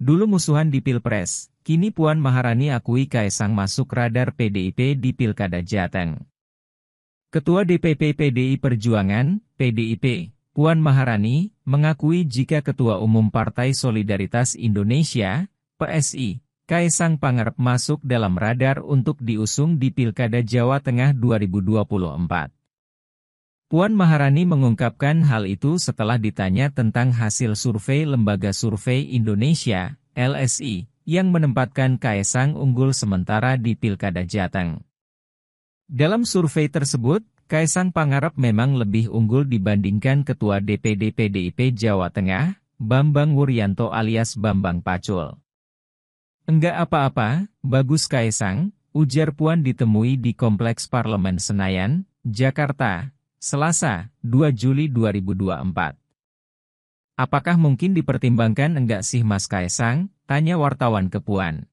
Dulu musuhan di Pilpres, kini Puan Maharani akui Kaesang masuk radar PDIP di Pilkada Jateng. Ketua DPP PDI Perjuangan, PDIP, Puan Maharani, mengakui jika Ketua Umum Partai Solidaritas Indonesia, PSI, Kaesang Pangarep masuk dalam radar untuk diusung di Pilkada Jawa Tengah 2024. Puan Maharani mengungkapkan hal itu setelah ditanya tentang hasil survei Lembaga Survei Indonesia, LSI, yang menempatkan Kaesang unggul sementara di Pilkada Jateng. Dalam survei tersebut, Kaesang Pangarep memang lebih unggul dibandingkan Ketua DPD PDIP Jawa Tengah, Bambang Wuryanto alias Bambang Pacul. "Enggak apa-apa, bagus Kaesang," ujar Puan ditemui di Kompleks Parlemen Senayan, Jakarta, Selasa, 2 Juli 2024. "Apakah mungkin dipertimbangkan enggak sih Mas Kaesang?" tanya wartawan ke Puan.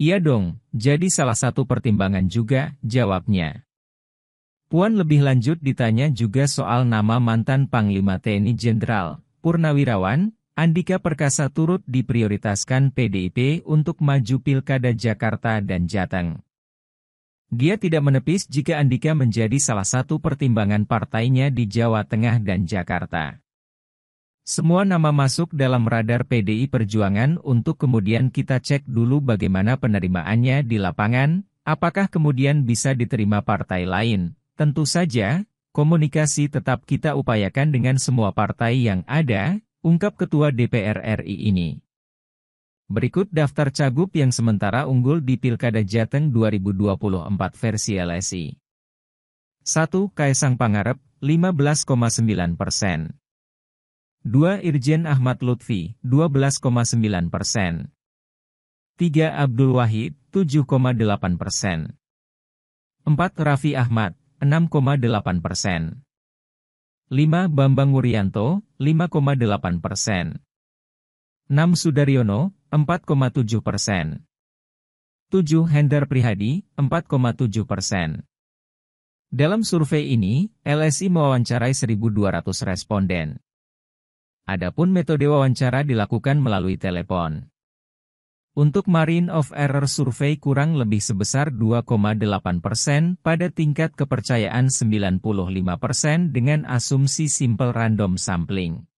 "Iya dong, jadi salah satu pertimbangan juga," jawabnya. Puan lebih lanjut ditanya juga soal nama mantan Panglima TNI Jenderal Purnawirawan, Andika Perkasa turut diprioritaskan PDIP untuk maju Pilkada Jakarta dan Jateng. Dia tidak menepis jika Andika menjadi salah satu pertimbangan partainya di Jawa Tengah dan Jakarta. "Semua nama masuk dalam radar PDI Perjuangan untuk kemudian kita cek dulu bagaimana penerimaannya di lapangan, apakah kemudian bisa diterima partai lain. Tentu saja, komunikasi tetap kita upayakan dengan semua partai yang ada," ungkap Ketua DPR RI ini. Berikut daftar cagup yang sementara unggul di Pilkada Jateng 2024 versi LSI. 1. Kaesang Pangarep, 15,9%. 2. Irjen Ahmad Luthfi, 12,9%. 3. Abdul Wachid, 7,8%. 4. Raffi Ahmad, 6,8%. 5. Bambang Wuryanto, 5,8%. 6. Sudaryono, 4,7%. 7. Hendrar Prihadi, 4,7%. Dalam survei ini, LSI mewawancarai 1.200 responden. Adapun metode wawancara dilakukan melalui telepon. Untuk margin of error survei kurang lebih sebesar 2,8% pada tingkat kepercayaan 95% dengan asumsi simple random sampling.